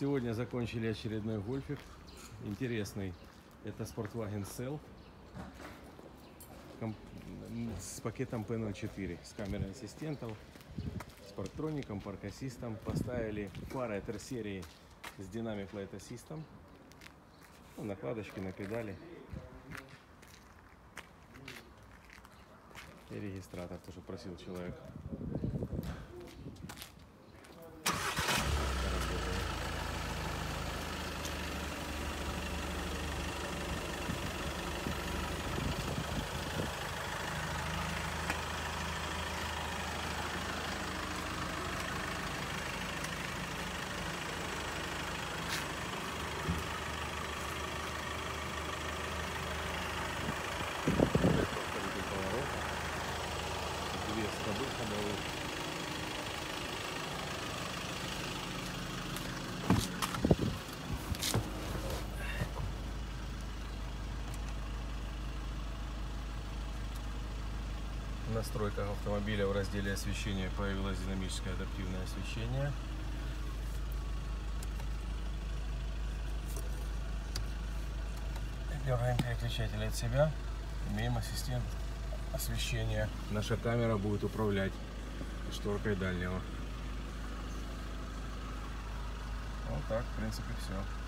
Сегодня закончили очередной гольфик. Интересный. Это Sportwagen SEL с пакетом P04, с камерой ассистентов, с парктроником, парк-ассистом. Поставили фары R серии с динамик лайт-ассистом. Ну, накладочки на педали. И регистратор тоже просил человек. В настройках автомобиля в разделе освещения появилось динамическое адаптивное освещение. Дергаем переключатель от себя. Имеем ассистент освещения. Наша камера будет управлять шторкой дальнего. Вот так, в принципе, все.